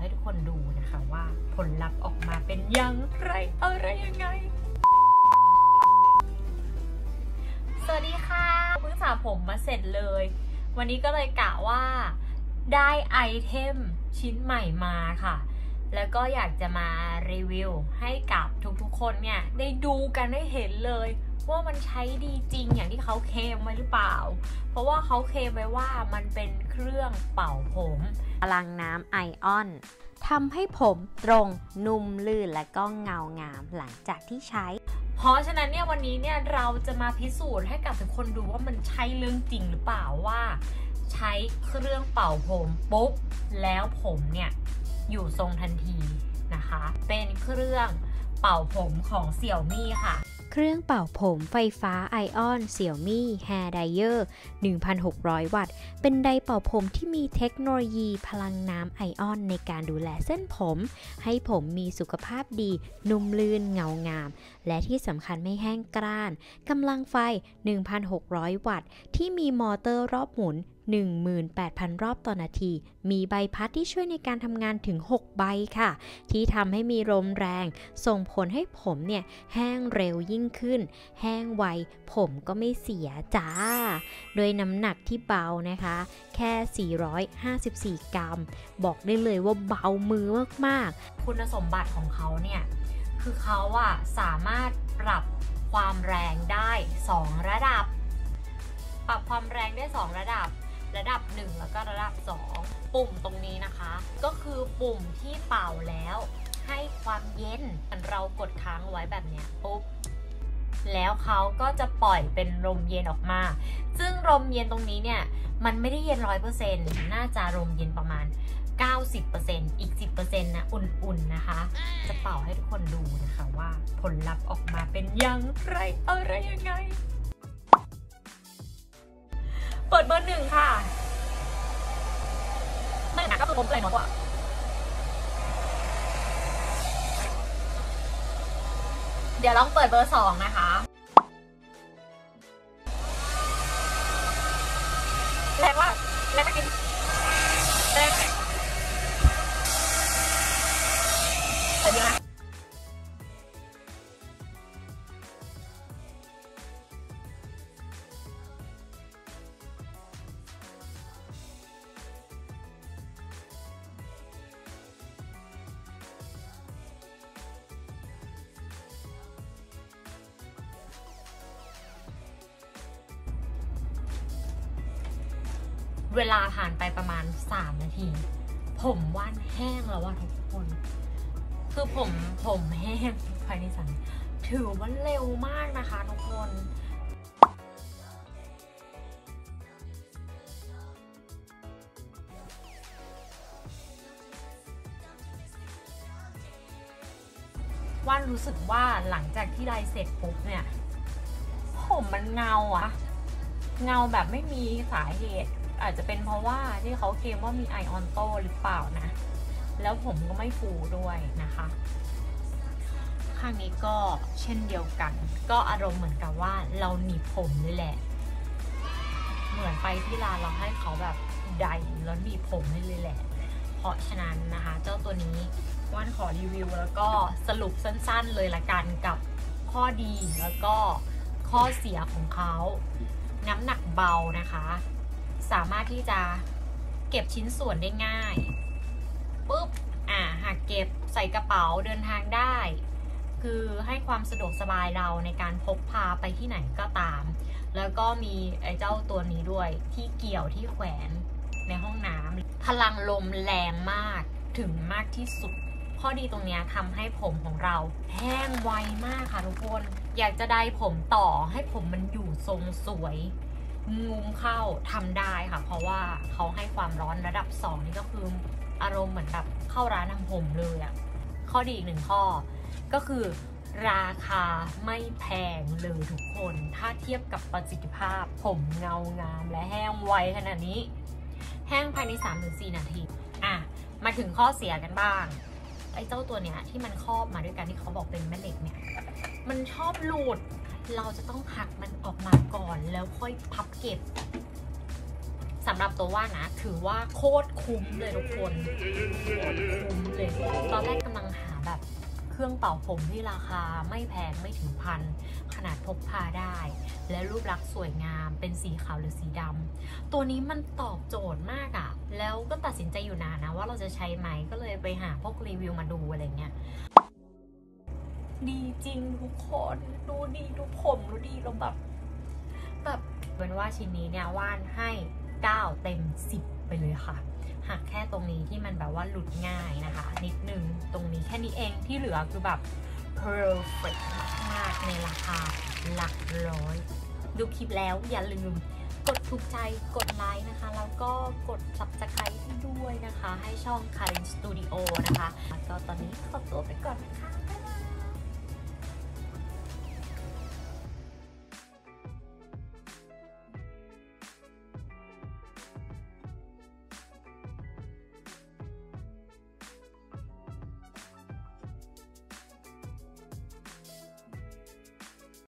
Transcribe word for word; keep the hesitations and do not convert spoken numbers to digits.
ให้ทุกคนดูนะคะว่าผลลัพธ์ออกมาเป็นอย่างไรอะไรยังไงสวัสดีค่ะเพิ่งสระผมมาเสร็จเลยวันนี้ก็เลยกะว่าได้ไอเทมชิ้นใหม่มาค่ะแล้วก็อยากจะมารีวิวให้กับทุกๆคนเนี่ยได้ดูกันได้เห็นเลยว่ามันใช้ดีจริงอย่างที่เขาเคลมไว้หรือเปล่าเพราะว่าเขาเคลมไว้ว่ามันเป็นเครื่องเป่าผมพลังน้ำไอออนทำให้ผมตรงนุ่มลื่นและก็เงางามหลังจากที่ใช้เพราะฉะนั้นเนี่ยวันนี้เนี่ยเราจะมาพิสูจน์ให้กับทุกคนดูว่ามันใช่เรื่องจริงหรือเปล่าว่าใช้เครื่องเป่าผมปุ๊บแล้วผมเนี่ยอยู่ทรงทันทีนะคะเป็นเครื่องเป่าผมของ Xiaomi ค่ะเครื่องเป่าผมไฟฟ้าไอออน Xiaomi Hair Dryer หนึ่งพันหกร้อย วัตต์เป็นไดร์เป่าผมที่มีเทคโนโลยีพลังน้ำไอออนในการดูแลเส้นผมให้ผมมีสุขภาพดีนุ่มลื่นเงางามและที่สำคัญไม่แห้งกร้านกำลังไฟ หนึ่งพันหกร้อย วัตต์ที่มีมอเตอร์รอบหมุน หนึ่งหมื่นแปดพัน รอบต่อนาทีมีใบพัดที่ช่วยในการทำงานถึงหกใบค่ะที่ทำให้มีลมแรงส่งผลให้ผมเนี่ยแห้งเร็วยิ่งขึ้นแห้งไวผมก็ไม่เสียจ้าโดยน้ำหนักที่เบานะคะแค่สี่ร้อยห้าสิบสี่กรัมบอกได้เลยว่าเบามือมากๆคุณสมบัติของเขาเนี่ยคือเขาอะสามารถปรับความแรงได้สองระดับปรับความแรงได้สองระดับระดับหนึ่งแล้วก็ระดับสองปุ่มตรงนี้นะคะก็คือปุ่มที่เป่าแล้วให้ความเย็นเรากดค้างไว้แบบเนี้ยปุ๊บแล้วเขาก็จะปล่อยเป็นลมเย็นออกมาซึ่งลมเย็นตรงนี้เนี่ยมันไม่ได้เย็น ร้อยเปอร์เซ็นต์ น่าจะลมเย็นประมาณ เก้าสิบเปอร์เซ็นต์ อีก สิบเปอร์เซ็นต์ นะอุ่นๆนะคะจะเป่าให้ทุกคนดูนะคะว่าผลลัพธ์ออกมาเป็นอย่างไรอะไรยังไงเปิดเบอร์หนึ่งค่ะไม่หนักก็คือผมเลยหมดว่ะเดี๋ยวลองเปิดเบอร์สองนะคะแรงว่าแรงกินแรงเดี๋ยวนะเวลาผ่านไปประมาณสามนาทีผมว่านแห้งแล้วว่าทุกคนคือผมผมแห้งภายในสันถือว่าเร็วมากนะคะทุกคนว่านรู้สึกว่าหลังจากที่ไดร์เสร็จปุ๊บเนี่ยผมมันเงาอะเงาแบบไม่มีสาเหตุอาจจะเป็นเพราะว่าที่เขาเคลมว่ามีไอออนโต้หรือเปล่านะแล้วผมก็ไม่ฟูด้วยนะคะข้างนี้ก็เช่นเดียวกันก็อารมณ์เหมือนกับว่าเราหนีผมเลยแหละเหมือนไปที่ร้านเราให้เขาแบบไดร์แล้วหนีผมเลยแหละเพราะฉะนั้นนะคะเจ้าตัวนี้ว่านขอรีวิวแล้วก็สรุปสั้นๆเลยละกันกับข้อดีแล้วก็ข้อเสียของเขาน้ำหนักเบานะคะสามารถที่จะเก็บชิ้นส่วนได้ง่ายปุ๊บอ่าหากเก็บใส่กระเป๋าเดินทางได้คือให้ความสะดวกสบายเราในการพกพาไปที่ไหนก็ตามแล้วก็มีไอ้เจ้าตัวนี้ด้วยที่เกี่ยวที่แขวนในห้องน้ำพลังลมแรงมากถึงมากที่สุดข้อดีตรงนี้ทำให้ผมของเราแห้งไวมากค่ะทุกคนอยากจะได้ผมต่อให้ผมมันอยู่ทรงสวยงุ้มเข้าทำได้ค่ะเพราะว่าเขาให้ความร้อนระดับสองนี่ก็คืออารมณ์เหมือนแบบเข้าร้านทำผมเลยอ่ะข้อดีอีกหนึ่งข้อก็คือราคาไม่แพงเลยทุกคนถ้าเทียบกับประสิทธิภาพผมเงางามและแห้งไวขนาดนี้แห้งภายใน สามถึงสี่ นาทีอ่ะมาถึงข้อเสียกันบ้างไอ้เจ้าตัวเนี้ยที่มันครอบมาด้วยกันที่เขาบอกเป็นแม่เหล็กเนี่ยมันชอบหลุดเราจะต้องหักมันออกมาก่อนแล้วค่อยพับเก็บสำหรับตัวว่านะถือว่าโคตรคุ้มเลยทุกคนโคตรคุ้ม ตอนแรกกำลังหาแบบเครื่องเป่าผมที่ราคาไม่แพงไม่ถึงพันขนาดพกพาได้และรูปลักษณ์สวยงามเป็นสีขาวหรือสีดำตัวนี้มันตอบโจทย์มากอะแล้วก็ตัดสินใจอยู่นานนะว่าเราจะใช้ไหมก็เลยไปหาพวกรีวิวมาดูอะไรเงี้ยดีจริงทุกคนดูดีดูผมดูดีเราแบบแบบเป็นว่าชิ้นนี้เนี่ยว่านให้เก้าเต็มสิบไปเลยค่ะหักแค่ตรงนี้ที่มันแบบว่าหลุดง่ายนะคะนิดนึงตรงนี้แค่นี้เองที่เหลือคือแบบ perfect มากๆในราคาหลักร้อยดูคลิปแล้วอย่าลืมกดถูกใจกดไลค์นะคะแล้วก็กด subscribe ด้วยนะคะให้ช่อง Karen Studio นะคะแล้วก็ตอนนี้ขอตัวไปก่อนนะคะ